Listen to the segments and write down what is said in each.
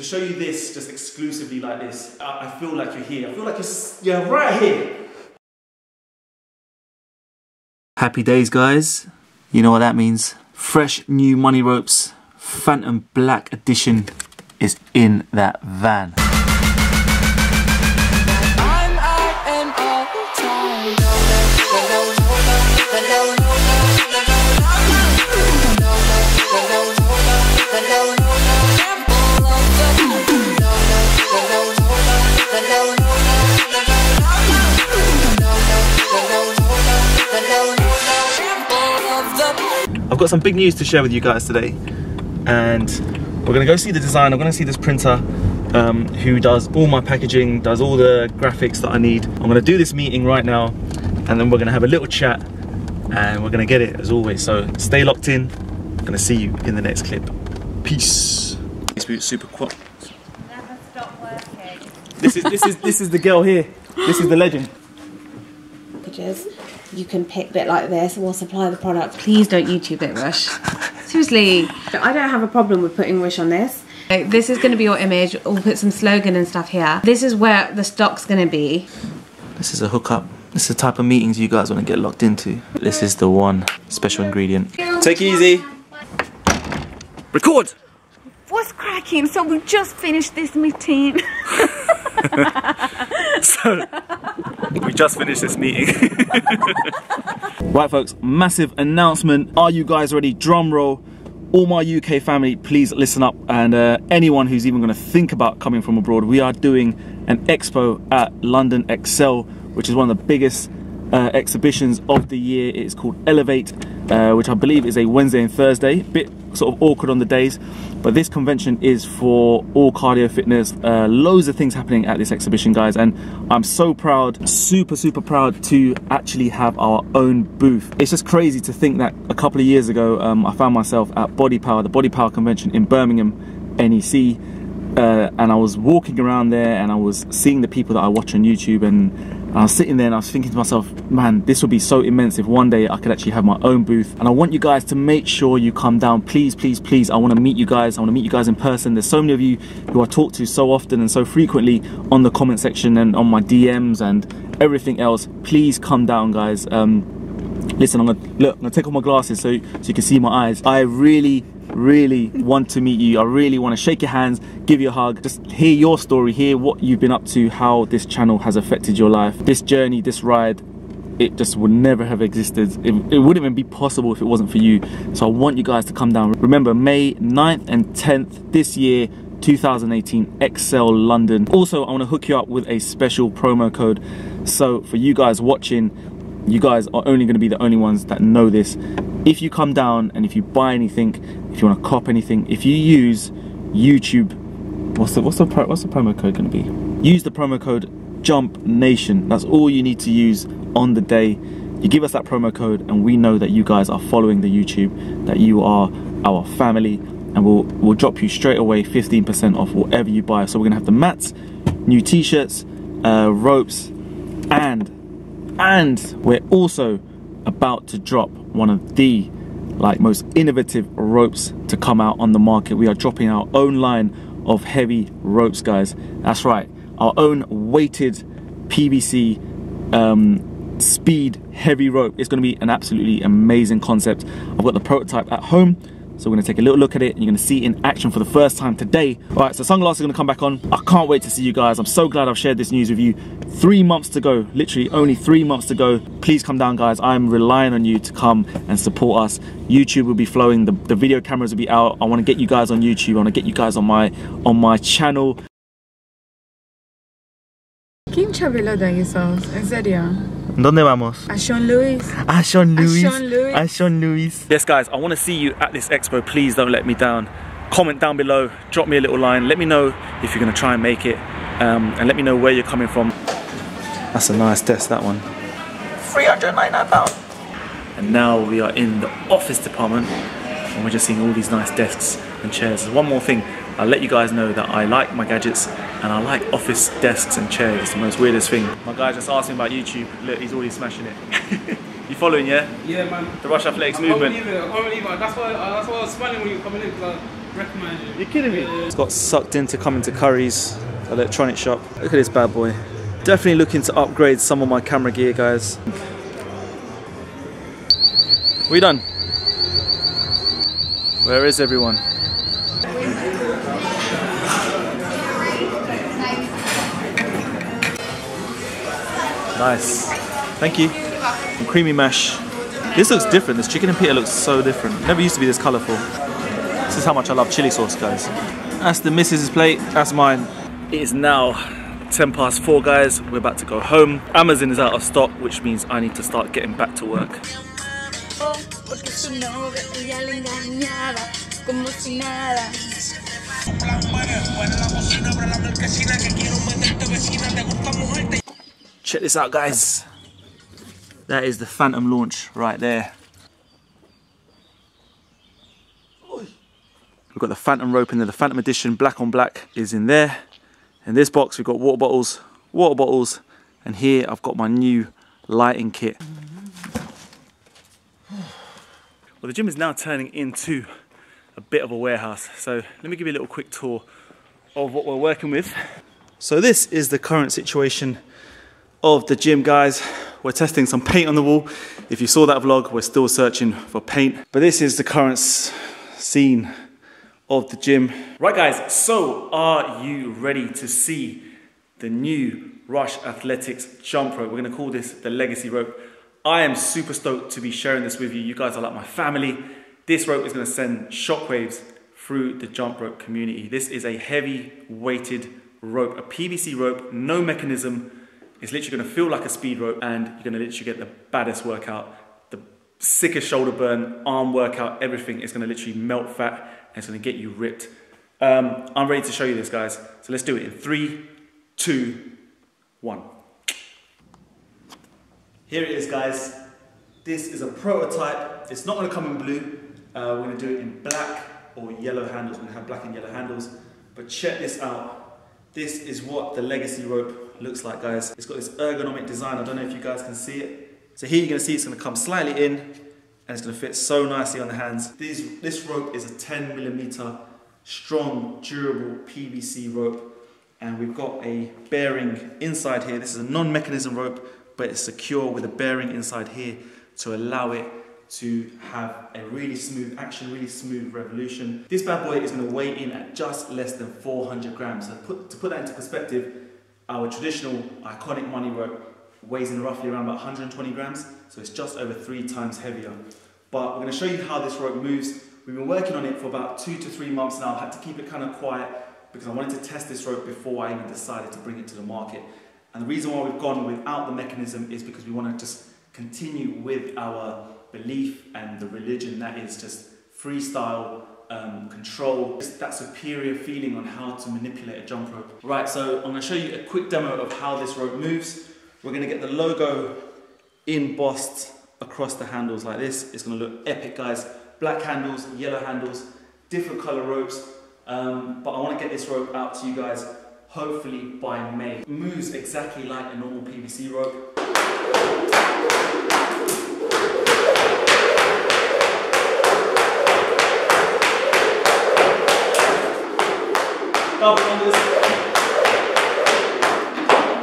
to show you this just exclusively like this, I feel like you're here. I feel like you're right here. Happy days, guys. You know what that means. Fresh new Money Ropes Phantom Black Edition is in that van. I've got some big news to share with you guys today, and we're going to go see the design. I'm going to see this printer who does all my packaging, does all the graphics that I need. I'm going to do this meeting right now, and then we're going to have a little chat, and we're going to get it as always. So stay locked in. I'm going to see you in the next clip. Peace. Super quad. Never stop working. This is the girl here. This is the legend. Pictures. You can pick bit like this and we'll supply the product. Please don't YouTube it, Rush. Seriously, I don't have a problem with putting Rush on this. This is going to be your image. We'll put some slogan and stuff here. This is where the stock's going to be. This is a hookup. This is the type of meetings you guys want to get locked into. This is the one special ingredient. Take it easy. Record! What's cracking? So we just finished this meeting. So we just finished this meeting. Right folks, massive announcement. Are you guys ready? Drum roll. All my UK family, please listen up, and anyone who's even going to think about coming from abroad, we are doing an expo at London Excel, which is one of the biggest exhibitions of the year. It's called Elevate, which I believe is a Wednesday and Thursday. Bit sort of awkward on the days, but this convention is for all cardio fitness. Loads of things happening at this exhibition, guys, and I'm so proud, super proud to actually have our own booth. It's just crazy to think that a couple of years ago I found myself at Body Power, the Body Power convention in Birmingham NEC, and I was walking around there and I was seeing the people that I watch on YouTube, and I was sitting there and I was thinking to myself, man, this would be so immense if one day I could actually have my own booth. And I want you guys to make sure you come down. Please, please, please. I want to meet you guys. I want to meet you guys in person. There's so many of you who I talk to so often and so frequently on the comment section and on my DMs and everything else. Please come down, guys. Listen, I'm gonna take off my glasses so you can see my eyes. I really want to meet you. I really want to shake your hands, give you a hug, just hear your story, hear what you've been up to, how this channel has affected your life. This journey, this ride, it just would never have existed. It wouldn't even be possible if it wasn't for you. So I want you guys to come down. Remember, May 9th and 10th this year, 2018, Excel London. Also, I want to hook you up with a special promo code. So for you guys watching, you guys are only going to be the only ones that know this. If you come down and if you buy anything, if you want to cop anything, if you use YouTube, what's the promo code going to be? Use the promo code JUMPNATION. That's all you need to use on the day. You give us that promo code and we know that you guys are following the YouTube, that you are our family, and we'll drop you straight away 15% off whatever you buy. So we're going to have the mats, new t-shirts, ropes, and we're also about to drop one of the most innovative ropes to come out on the market. We are dropping our own line of heavy ropes, guys. That's right, our own weighted PVC speed heavy rope. It's going to be an absolutely amazing concept. I've got the prototype at home, so we're going to take a little look at it and you're going to see it in action for the first time today. Alright, so sunglasses are going to come back on. I can't wait to see you guys. I'm so glad I've shared this news with you. 3 months to go, literally only 3 months to go. Please come down, guys. I'm relying on you to come and support us. YouTube will be flowing, the video cameras will be out. I want to get you guys on YouTube. I want to get you guys on my channel. ¿Quién chabelo de esos? ¿En serio? ¿Dónde vamos? A Sean Lewis. A Sean Lewis. A Sean Lewis. A Sean Lewis. Yes, guys, I want to see you at this expo. Please don't let me down. Comment down below. Drop me a little line. Let me know if you're going to try and make it. And let me know where you're coming from. That's a nice desk, that one. £399. And now we are in the office department. And we're just seeing all these nice desks and chairs. There's one more thing. I'll let you guys know that I like my gadgets and I like office desks and chairs. It's the most weirdest thing. My guy just asked me about YouTube. Look, he's already smashing it. You following, yeah? Yeah, man. The Rush Athletics movement. I can't believe it. That's why I was smiling when you were coming in. Recommend it. You're kidding me. It's got sucked into coming to Curry's electronic shop. Look at this bad boy. Definitely looking to upgrade some of my camera gear, guys. We done. Where is everyone? Nice. Thank you. And creamy mash. This looks different. This chicken and pita looks so different. Never used to be this colourful. This is how much I love chili sauce, guys. That's the missus' plate. That's mine. It is now 4:10, guys. We're about to go home. Amazon is out of stock, which means I need to start getting back to work. Check this out, guys. That is the Phantom launch right there. We've got the Phantom rope in there. The Phantom edition black on black is in there. In this box we've got water bottles, and here I've got my new lighting kit. Well, the gym is now turning into a bit of a warehouse, so let me give you a little quick tour of what we're working with. So this is the current situation of the gym, guys. We're testing some paint on the wall. If you saw that vlog, we're still searching for paint, but this is the current scene of the gym. Right, guys, so are you ready to see the new Rush Athletics jump rope? We're gonna call this the Legacy Rope. I am super stoked to be sharing this with you. You guys are like my family. This rope is gonna send shockwaves through the jump rope community. This is a heavy weighted rope, a PVC rope, no mechanism. It's literally gonna feel like a speed rope, and you're gonna literally get the baddest workout, the sickest shoulder burn, arm workout, everything. It's gonna literally melt fat. And it's going to get you ripped. I'm ready to show you this, guys. So let's do it in 3, 2, 1. Here it is, guys. This is a prototype. It's not going to come in blue. We're going to do it in black or yellow handles. We're going to have black and yellow handles. But check this out. This is what the Legacy Rope looks like, guys. It's got this ergonomic design. I don't know if you guys can see it. So here you're going to see it's going to come slightly in. And it's going to fit so nicely on the hands. This rope is a 10mm strong, durable PVC rope, and we've got a bearing inside here. This is a non-mechanism rope, but it's secure with a bearing inside here to allow it to have a really smooth action, really smooth revolution. This bad boy is going to weigh in at just less than 400 grams. So to put that into perspective, our traditional iconic money rope weighs in roughly around about 120 grams, so it's just over 3 times heavier. But we're going to show you how this rope moves. We've been working on it for about 2 to 3 months now. I had to keep it kind of quiet because I wanted to test this rope before I even decided to bring it to the market. And the reason why we've gone without the mechanism is because we want to just continue with our belief and the religion that is just freestyle, control, just that superior feeling on how to manipulate a jump rope. Right, so I'm going to show you a quick demo of how this rope moves. We're going to get the logo embossed across the handles like this. It's going to look epic, guys. Black handles, yellow handles, different color ropes. But I want to get this rope out to you guys, hopefully by May. It moves exactly like a normal PVC rope. Double unders.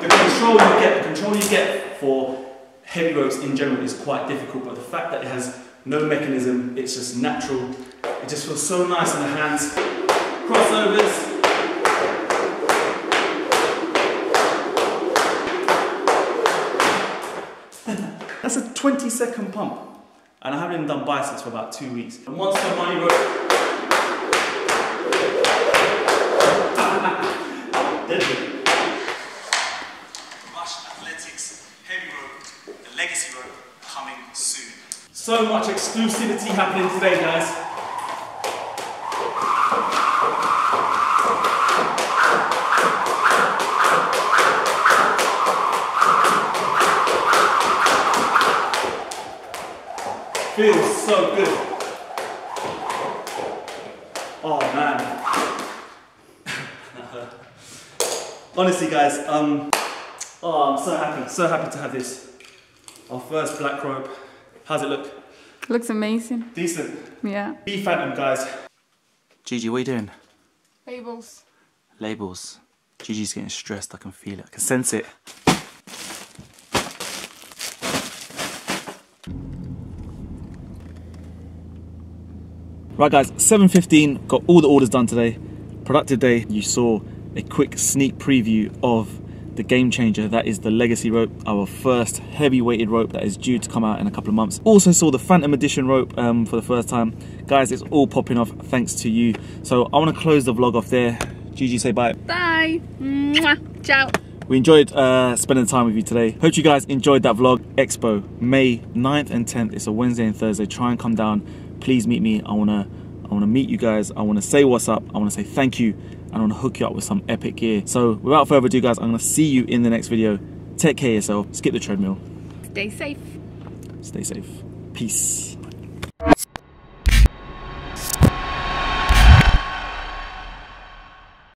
The control you get for heavy ropes in general is quite difficult, but the fact that it has no mechanism, it's just natural. It just feels so nice on the hands. Crossovers. That's a 20-second pump. And I haven't even done biceps for about 2 weeks. And once the money rope. Deadly. Legacy Rope coming soon. So much exclusivity happening today, guys. Feels so good. Oh man. Honestly, guys, oh, I'm so happy to have this. Our first black rope. How's it look? Looks amazing. Decent. Yeah. Be Phantom, guys. Gigi, what are you doing? Labels. Labels. Gigi's getting stressed, I can feel it, I can sense it. Right guys, 7:15, got all the orders done today. Productive day. You saw a quick sneak preview of the game changer, that is the Legacy Rope, our first heavy weighted rope that is due to come out in a couple of months. Also saw the Phantom Edition rope for the first time. Guys, it's all popping off thanks to you. So I want to close the vlog off there. Gigi, say bye. Bye. Mwah. Ciao. We enjoyed spending time with you today. Hope you guys enjoyed that vlog. Expo, May 9th and 10th. It's a Wednesday and Thursday. Try and come down. Please meet me. I want to meet you guys. I want to say what's up. I want to say thank you. And I want to hook you up with some epic gear. So without further ado guys, I'm going to see you in the next video. Take care of yourself. Skip the treadmill. Stay safe. Stay safe. Peace.